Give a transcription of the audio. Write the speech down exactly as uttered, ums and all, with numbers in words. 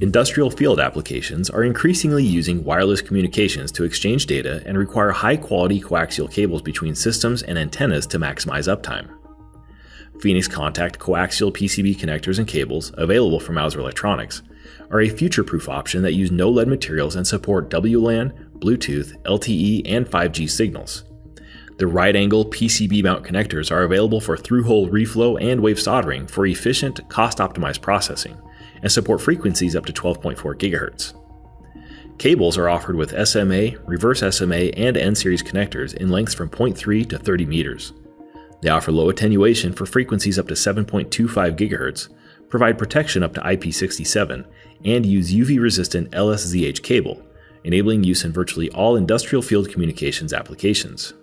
Industrial field applications are increasingly using wireless communications to exchange data and require high-quality coaxial cables between systems and antennas to maximize uptime. Phoenix Contact coaxial P C B connectors and cables, available from Mouser Electronics, are a future-proof option that use no lead materials and support W LAN, Bluetooth, L T E, and five G signals. The right-angle P C B mount connectors are available for through-hole reflow and wave soldering for efficient, cost-optimized processing, and support frequencies up to twelve point four gigahertz. Cables are offered with S M A, reverse S M A, and N series connectors in lengths from zero point three to thirty meters. They offer low attenuation for frequencies up to seven point two five gigahertz, provide protection up to I P sixty-seven, and use U V-resistant L S Z H cable, enabling use in virtually all industrial field communications applications.